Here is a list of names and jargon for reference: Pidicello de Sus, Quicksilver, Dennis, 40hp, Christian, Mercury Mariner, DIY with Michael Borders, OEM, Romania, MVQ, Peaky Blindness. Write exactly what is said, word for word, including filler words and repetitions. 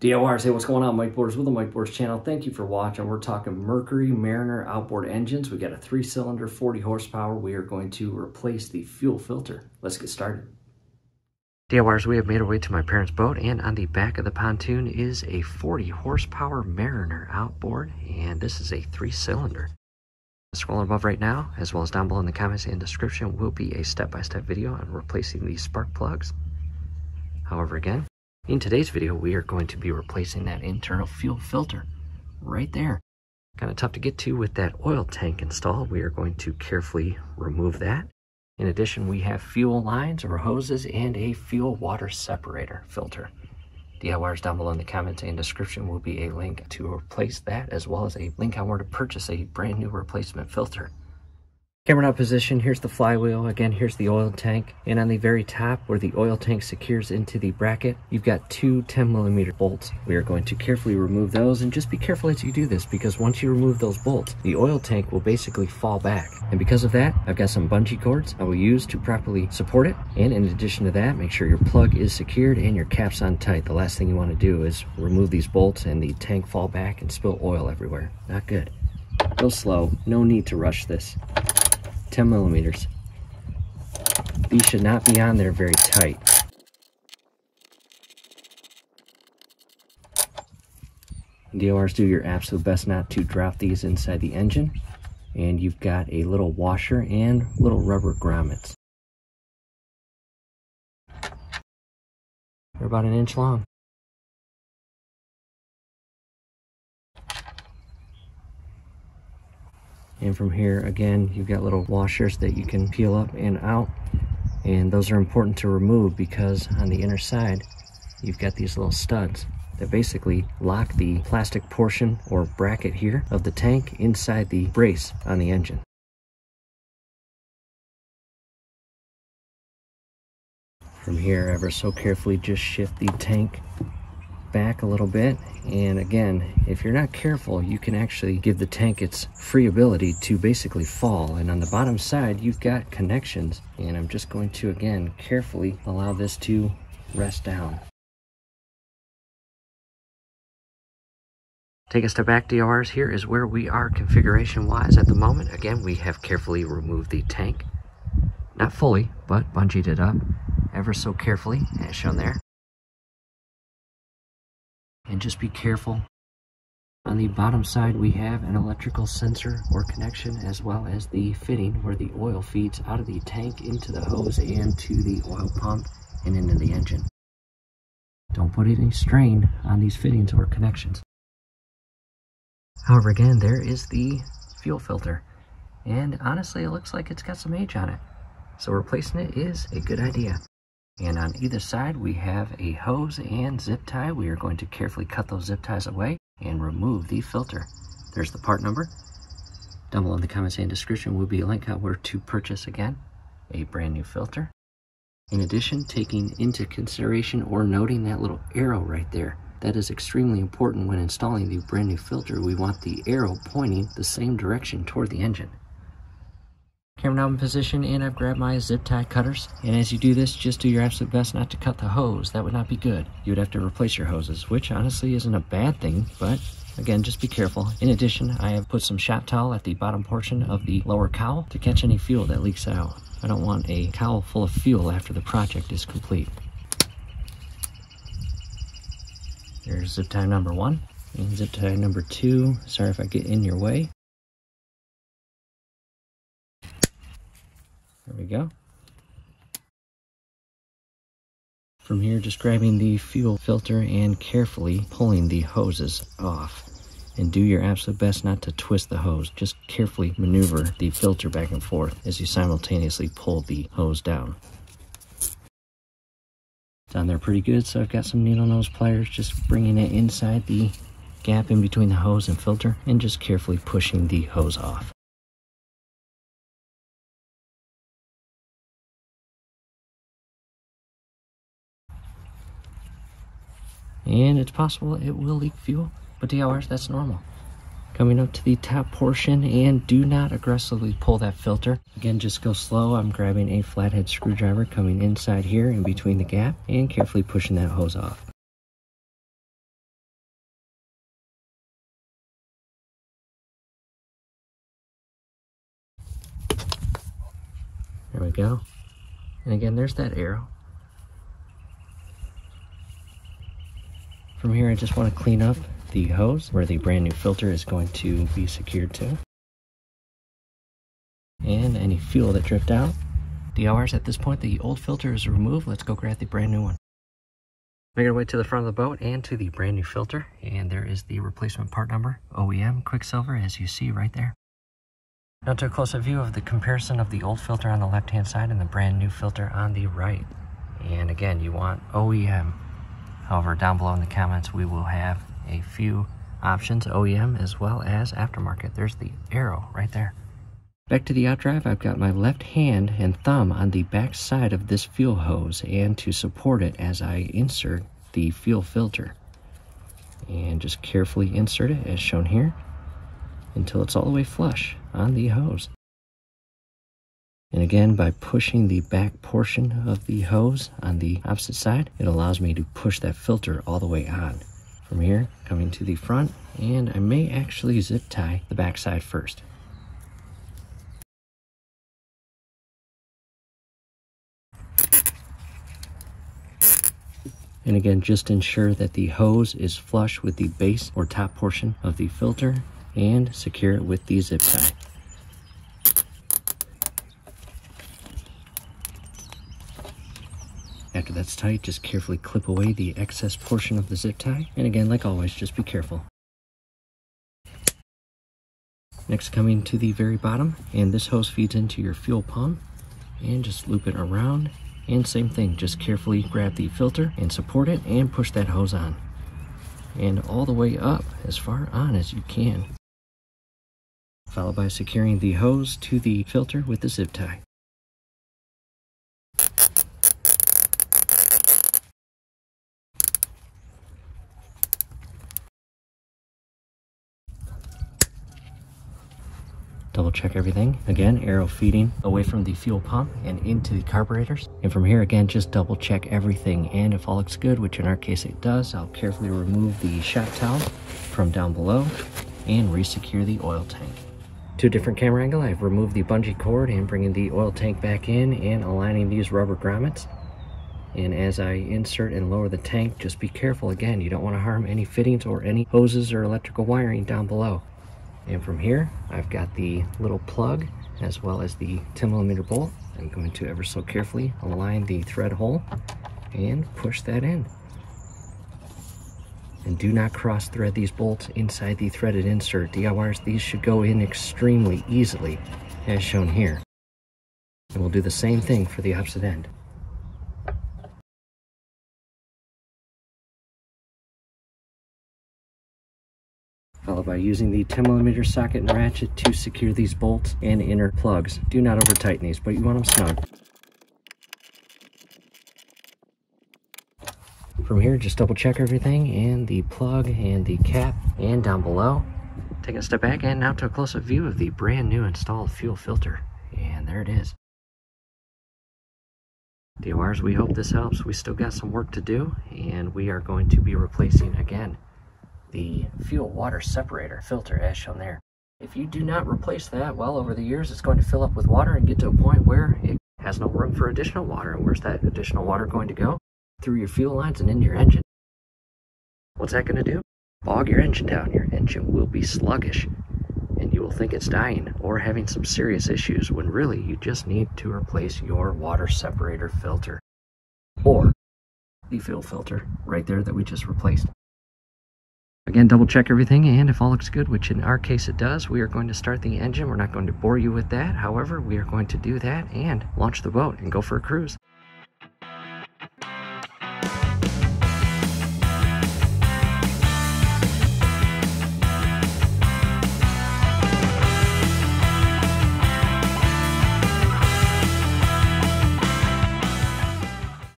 D I Yers, hey, what's going on? Mike Borders with the Mike Borders channel. Thank you for watching. We're talking Mercury Mariner outboard engines. We got a three-cylinder, forty horsepower. We are going to replace the fuel filter. Let's get started. D I Yers, we have made our way to my parents' boat, and on the back of the pontoon is a forty horsepower Mariner outboard, and this is a three-cylinder. Scrolling above right now, as well as down below in the comments and description, will be a step-by-step video on replacing these spark plugs. However, again, in today's video, we are going to be replacing that internal fuel filter right there. Kind of tough to get to with that oil tank installed. We are going to carefully remove that. In addition, we have fuel lines or hoses and a fuel water separator filter. D I Yers, down below in the comments and description will be a link to replace that, as well as a link on where to purchase a brand new replacement filter. Camera out position, here's the flywheel, again here's the oil tank, and on the very top where the oil tank secures into the bracket, you've got two ten millimeter bolts. We are going to carefully remove those, and just be careful as you do this, because once you remove those bolts, the oil tank will basically fall back. And because of that, I've got some bungee cords I will use to properly support it, and in addition to that, make sure your plug is secured and your cap's on tight. The last thing you want to do is remove these bolts and the tank fall back and spill oil everywhere. Not good. Go slow, no need to rush this. ten millimeters. These should not be on there very tight. D I Yers, do your absolute best not to drop these inside the engine. And you've got a little washer and little rubber grommets. They're about an inch long. And from here, again, you've got little washers that you can peel up and out. And those are important to remove because on the inner side, you've got these little studs that basically lock the plastic portion or bracket here of the tank inside the brace on the engine. From here, ever so carefully just shift the tank back a little bit, and again, if you're not careful, you can actually give the tank its free ability to basically fall. And on the bottom side, you've got connections, and I'm just going to again carefully allow this to rest down. Take a step back, D I Yers. Here is where we are configuration wise at the moment. Again, we have carefully removed the tank, not fully, but bungeed it up ever so carefully as shown there. And just be careful. On the bottom side, we have an electrical sensor or connection, as well as the fitting where the oil feeds out of the tank into the hose and to the oil pump and into the engine. Don't put any strain on these fittings or connections. However, again, there is the fuel filter. And honestly, it looks like it's got some age on it. So replacing it is a good idea. And on either side, we have a hose and zip tie. We are going to carefully cut those zip ties away and remove the filter. There's the part number. Down below in the comments and description will be a link out where to purchase, again, a brand new filter. In addition, taking into consideration or noting that little arrow right there. That is extremely important when installing the brand new filter. We want the arrow pointing the same direction toward the engine. Camera now in position, and I've grabbed my zip tie cutters. And as you do this, just do your absolute best not to cut the hose. That would not be good. You would have to replace your hoses, which honestly isn't a bad thing, but again, just be careful. In addition, I have put some shop towel at the bottom portion of the lower cowl to catch any fuel that leaks out. I don't want a cowl full of fuel after the project is complete. There's zip tie number one and zip tie number two. Sorry if I get in your way. There we go. From here, just grabbing the fuel filter and carefully pulling the hoses off. And do your absolute best not to twist the hose. Just carefully maneuver the filter back and forth as you simultaneously pull the hose down. It's on there pretty good, so I've got some needle nose pliers, just bringing it inside the gap in between the hose and filter, and just carefully pushing the hose off. And it's possible it will leak fuel, but D I Yers, that's normal. Coming up to the top portion, and do not aggressively pull that filter. Again, just go slow. I'm grabbing a flathead screwdriver, coming inside here in between the gap, and carefully pushing that hose off. There we go. And again, there's that arrow. From here, I just want to clean up the hose where the brand new filter is going to be secured to. And any fuel that dripped out. D I Ys, at this point, the old filter is removed. Let's go grab the brand new one. Make our way to the front of the boat and to the brand new filter. And there is the replacement part number, O E M Quicksilver, as you see right there. Now to a closer view of the comparison of the old filter on the left-hand side and the brand new filter on the right. And again, you want O E M. However, down below in the comments, we will have a few options, O E M as well as aftermarket. There's the arrow right there. Back to the out drive, I've got my left hand and thumb on the back side of this fuel hose and to support it as I insert the fuel filter. And just carefully insert it as shown here until it's all the way flush on the hose. And again, by pushing the back portion of the hose on the opposite side, it allows me to push that filter all the way on. From here, coming to the front, and I may actually zip tie the back side first. And again, just ensure that the hose is flush with the base or top portion of the filter and secure it with the zip tie. After that's tight, just carefully clip away the excess portion of the zip tie. And again, like always, just be careful. Next, coming to the very bottom, and this hose feeds into your fuel pump, and just loop it around. And same thing, just carefully grab the filter and support it and push that hose on. And all the way up, as far on as you can. Followed by securing the hose to the filter with the zip tie. Double check everything. Again, arrow feeding away from the fuel pump and into the carburetors. And from here again, just double check everything. And if all looks good, which in our case it does, I'll carefully remove the shop towel from down below and resecure the oil tank. To a different camera angle, I've removed the bungee cord and bringing the oil tank back in and aligning these rubber grommets. And as I insert and lower the tank, just be careful again. You don't want to harm any fittings or any hoses or electrical wiring down below. And from here, I've got the little plug as well as the ten millimeter bolt. I'm going to ever so carefully align the thread hole and push that in. And do not cross thread these bolts inside the threaded insert. D I Ys, these should go in extremely easily as shown here. And we'll do the same thing for the opposite end. Followed by using the ten millimeter socket and ratchet to secure these bolts and inner plugs. Do not over tighten these, but you want them snug. From here, just double check everything and the plug and the cap and down below. Taking a step back and now to a close-up view of the brand new installed fuel filter. And there it is. D I Ys, we hope this helps. We still got some work to do and we are going to be replacing again the fuel water separator filter as shown there. If you do not replace that, well, over the years it's going to fill up with water and get to a point where it has no room for additional water. And where's that additional water going to go? Through your fuel lines and into your engine. What's that going to do? Bog your engine down. Your engine will be sluggish and you will think it's dying or having some serious issues when really you just need to replace your water separator filter or the fuel filter right there that we just replaced. Again, double check everything, and if all looks good, which in our case it does, we are going to start the engine. We're not going to bore you with that. However, we are going to do that and launch the boat and go for a cruise.